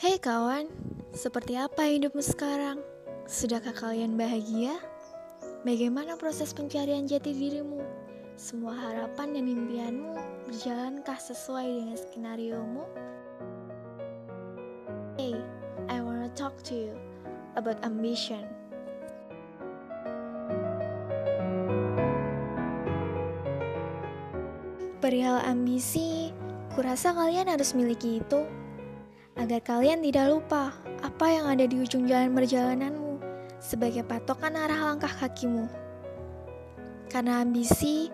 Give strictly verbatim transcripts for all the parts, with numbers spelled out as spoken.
Hei kawan, seperti apa hidupmu sekarang? Sudahkah kalian bahagia? Bagaimana proses pencarian jati dirimu? Semua harapan dan impianmu berjalankah sesuai dengan skenariomu? Hey, I wanna talk to you about ambition. Perihal ambisi, kurasa kalian harus miliki itu agar kalian tidak lupa apa yang ada di ujung jalan perjalananmu sebagai patokan arah langkah kakimu. Karena ambisi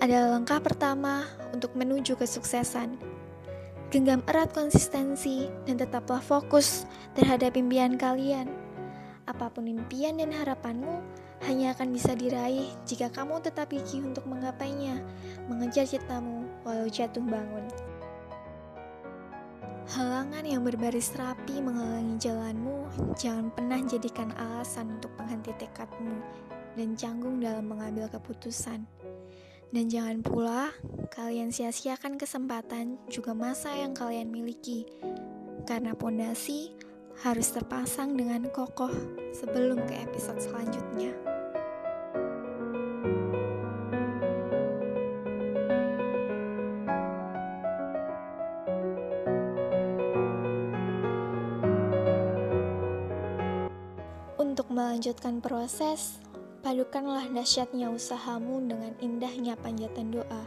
adalah langkah pertama untuk menuju kesuksesan. Genggam erat konsistensi dan tetaplah fokus terhadap impian kalian. Apapun impian dan harapanmu hanya akan bisa diraih jika kamu tetap gigih untuk menggapainya, mengejar citamu walau jatuh bangun. Halangan yang berbaris rapi menghalangi jalanmu, jangan pernah jadikan alasan untuk penghenti tekadmu dan canggung dalam mengambil keputusan. Dan jangan pula kalian sia-siakan kesempatan juga masa yang kalian miliki, karena pondasi harus terpasang dengan kokoh sebelum ke episode selanjutnya. Untuk melanjutkan proses, padukanlah dahsyatnya usahamu dengan indahnya panjatan doa.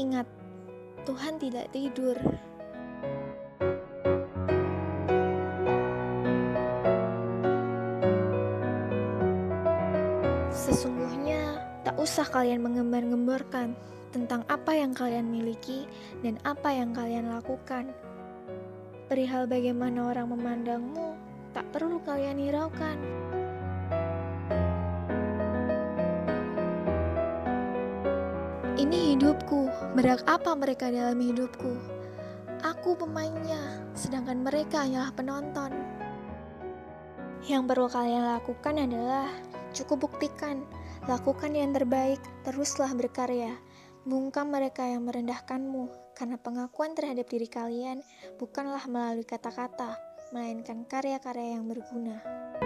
Ingat, Tuhan tidak tidur. Sesungguhnya, tak usah kalian menggembar-gemborkan tentang apa yang kalian miliki dan apa yang kalian lakukan. Perihal bagaimana orang memandangmu, tak perlu kalian hiraukan. Ini hidupku, berhak apa mereka dalam hidupku? Aku pemainnya, sedangkan mereka hanyalah penonton. Yang perlu kalian lakukan adalah cukup buktikan, lakukan yang terbaik, teruslah berkarya. Bungkam mereka yang merendahkanmu, karena pengakuan terhadap diri kalian bukanlah melalui kata-kata, melainkan karya-karya yang berguna.